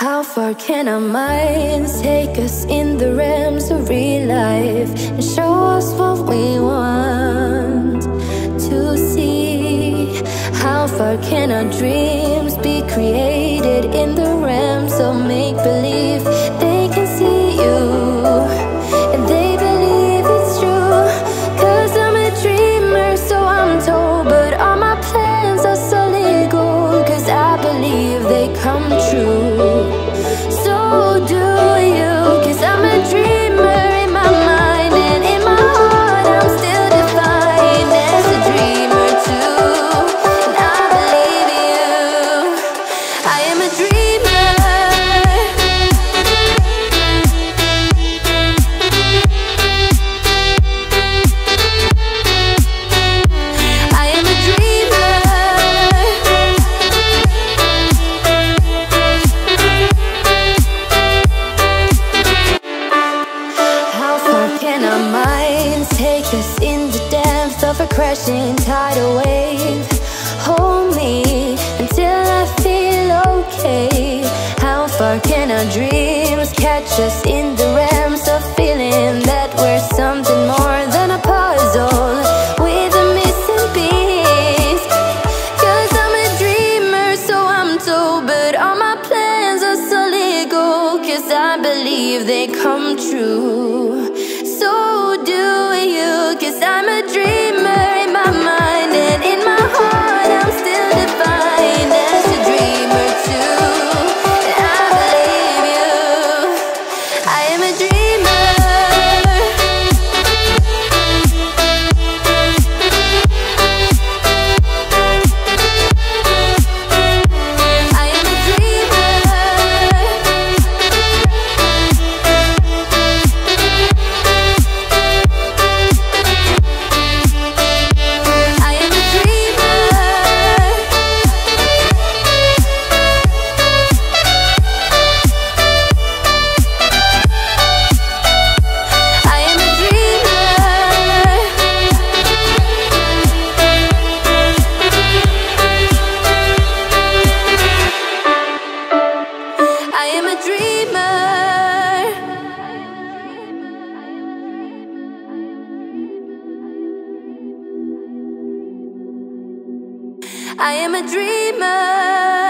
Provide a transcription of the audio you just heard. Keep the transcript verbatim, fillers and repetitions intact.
How far can our minds take us in the realms of real life and show us what we want to see? How far can our dreams be created in the realms of make-believe? They can see you. Come true. So do you, 'cause I'm a dreamer in my mind, and in my heart I'm still defined as a dreamer too. And I believe in you. I am a dreamer. I am a dreamer. In the depths of a crashing tidal wave, hold me until I feel okay. How far can our dreams catch us in the realms of feeling that we're something more than a puzzle with a missing piece? 'Cause I'm a dreamer, so I'm told, but all my plans are solid gold, 'cause I believe they come true. So do you, 'cause I'm a dreamer in my mind, and in my heart I'm still defined as a dreamer too. And I believe you. I am a dreamer. I am a dreamer.